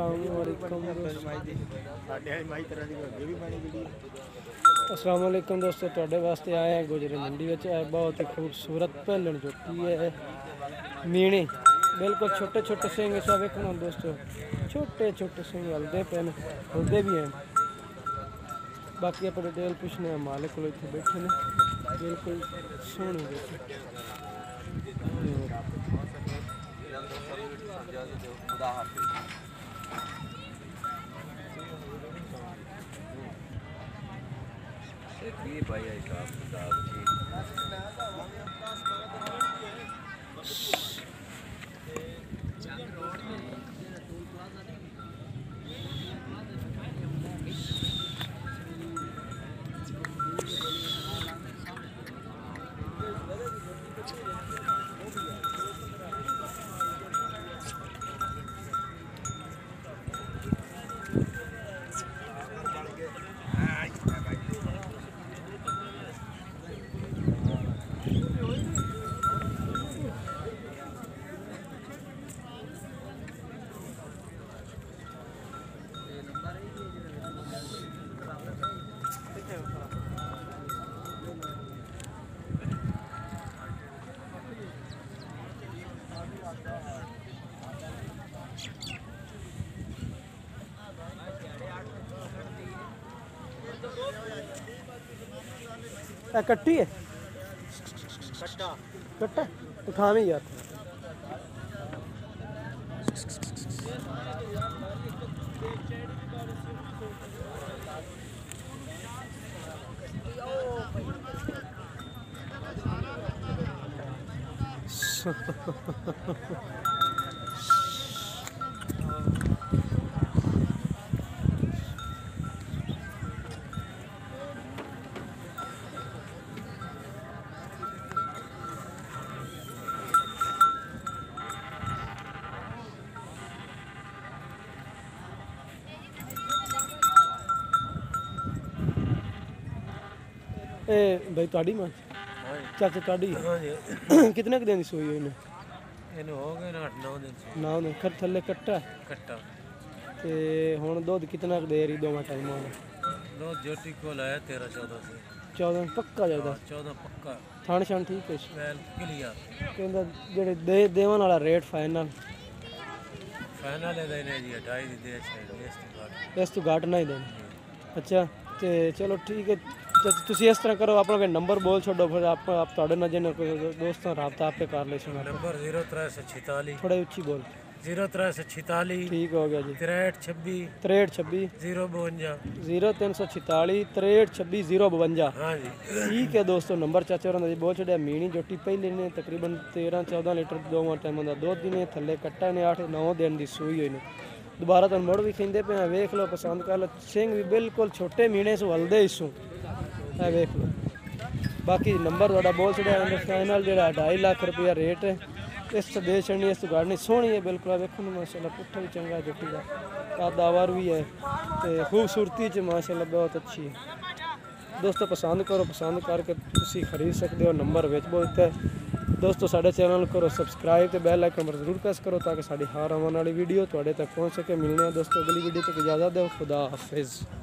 अस्सलाम वालेकुम दोस्तों, तुहाडे वास्ते आए हैं गोजरे मंडी विच। बहुत ही खूबसूरत भेलन चुकी है मीने, बिल्कुल छोटे छोटे सिंह। इस वेखो दोस्तों, छोटे छोटे सिंह हलदे पे होंदे भी हैं। बाकी आप डिटेल पुछने हैं मालिक को, इतने बैठे ने बिल्कुल सोहने। कट्टी है, कट्टा उठा में यार। भाई ताड़ी मां चाचा ताड़ी कितने के दिन सोई इन्हें? इन्हें हो गए 8-9 दिन। 9 दिन खर थल्ले कट्टा कट्टा ते हुन दूध कितना के दे रही दोवां टाइमां? दूध जोटी को लाया 13-14 से 14 पक्का जादा 14 पक्का थान शान ठीक है वेल क्लियर केंदा जेड़े दे देवन वाला रेट फाइनल है देने जी 2.5 दे छे इस तो घाट नहीं देने। अच्छा ते चलो ठीक है, तुसी इस तरह करो अपना नंबर बोल छोड़ो, फिर आप दोस्तों रबता आपे कर ले। नंबर 0346 थोड़ा उच्ची बोल 0346 ठीक हो गया जी 6326 052 0346 6326 052 हाँ जी ठीक है दोस्तों। नंबर चाचे और जी बोल छोड़ा। मीनी जोटी पहले ने तकरीबन 13-14 लीटर दोवां टाइम का दूध दी ने, थले कट्टा ने 8-9 दिन की सूई हुई ने। दोबारा तुम मुड़ भी खींदे पे वेख लो, पसंद कर लो। सिंह भी बिल्कुल छोटे मीने सो हलदे इसू है वेख लो। बाकी नंबर थोड़ा बोल छड़ा। फाइनल जो 2.5 लाख रुपया रेट है। इस दे छड़नी, इस गाड़नी सोहनी है बिल्कुल वेखो। माशाल्लाह पुट्ठा भी चंगा, जुटी का पैदावार भी है तो खूबसूरती च माशाल्लाह बहुत अच्छी है। दोस्तों पसंद करो, पसंद करके तुम खरीद सकते हो। नंबर बेच बोलता है दोस्तों। साढ़े चैनल करो सब्सक्राइब तो बैल आइकन पर जरूर प्रेस करो ताकि साड़ी हर आने वाली वीडियो थोड़े तक पहुँच सके। मिलने हैं दोस्तों अगली वीडियो तक। इजाज़त दो, खुदा हाफिज़।